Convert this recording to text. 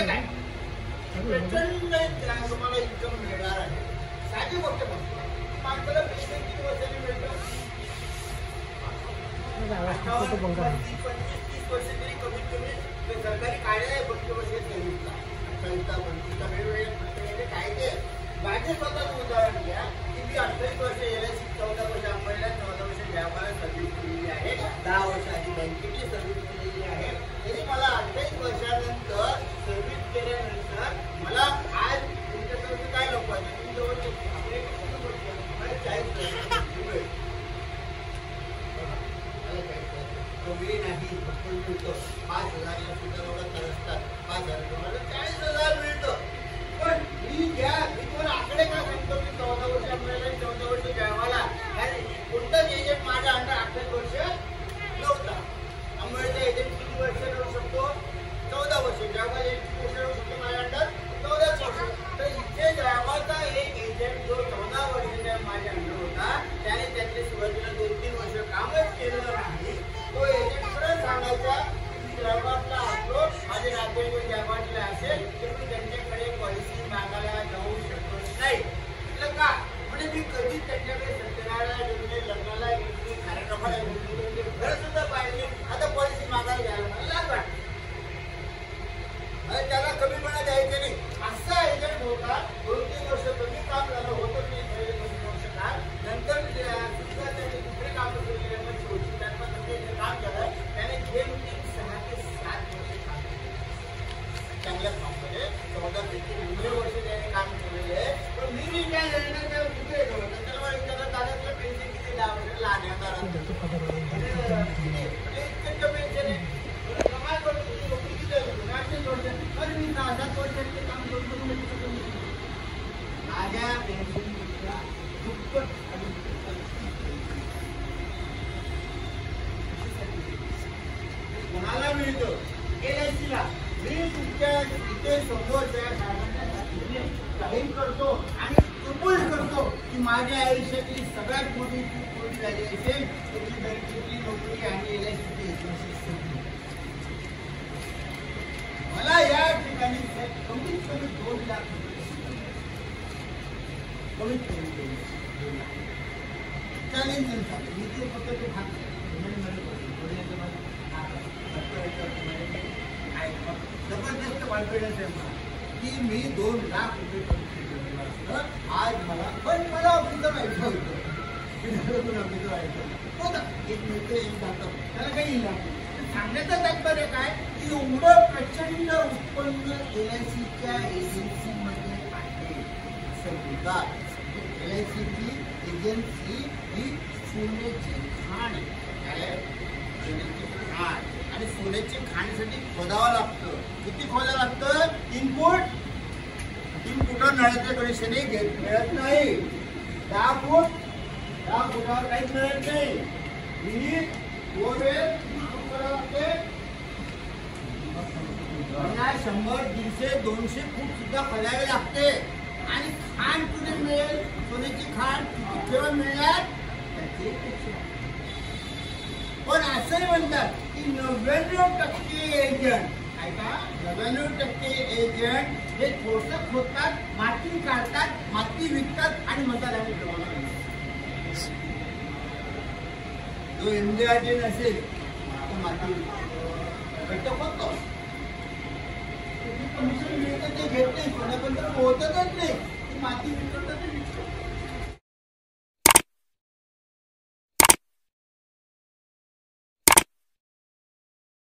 Matiin itu